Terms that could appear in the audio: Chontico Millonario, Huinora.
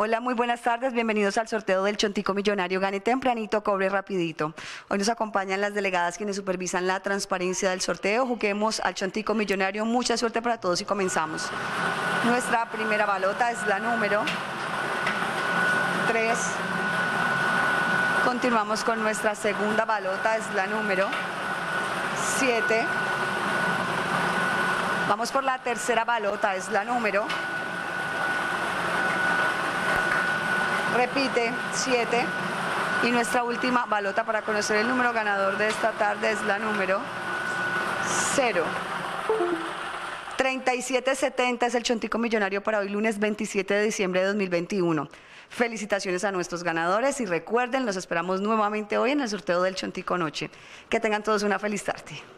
Hola, muy buenas tardes, bienvenidos al sorteo del Chontico Millonario. Gane tempranito, cobre rapidito. Hoy nos acompañan las delegadas quienes supervisan la transparencia del sorteo. Juguemos al Chontico Millonario, mucha suerte para todos y comenzamos. Nuestra primera balota es la número 3. Continuamos con nuestra segunda balota, es la número 7. Vamos por la tercera balota, es la número... Repite, 7. Y nuestra última balota para conocer el número ganador de esta tarde es la número 0. 3770 es el Chontico Millonario para hoy, lunes 27 de diciembre de 2021. Felicitaciones a nuestros ganadores y recuerden, los esperamos nuevamente hoy en el sorteo del Chontico Noche. Que tengan todos una feliz tarde.